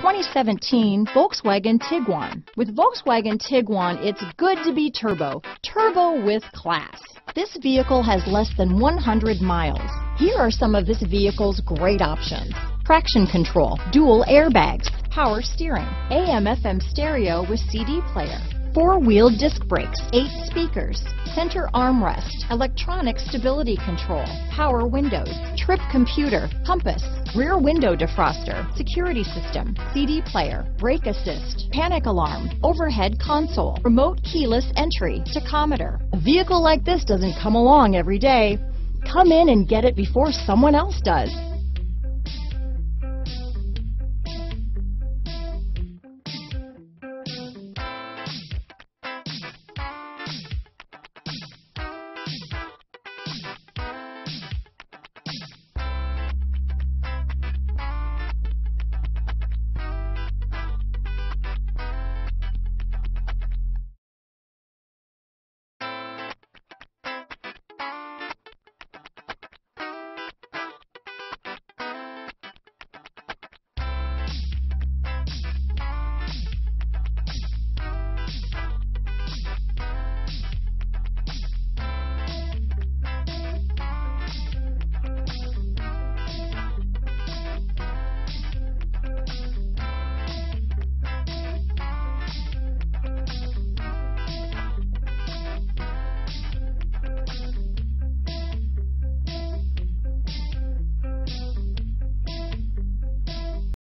2017 Volkswagen Tiguan. With Volkswagen Tiguan, it's good to be turbo with class. This vehicle has less than 100 miles. Here are some of this vehicle's great options: traction control, dual airbags, power steering, AM/FM stereo with CD player, four-wheel disc brakes, 8 speakers, center armrest, electronic stability control, power windows, trip computer, compass, rear window defroster, security system, CD player, brake assist, panic alarm, overhead console, remote keyless entry, tachometer. A vehicle like this doesn't come along every day. Come in and get it before someone else does.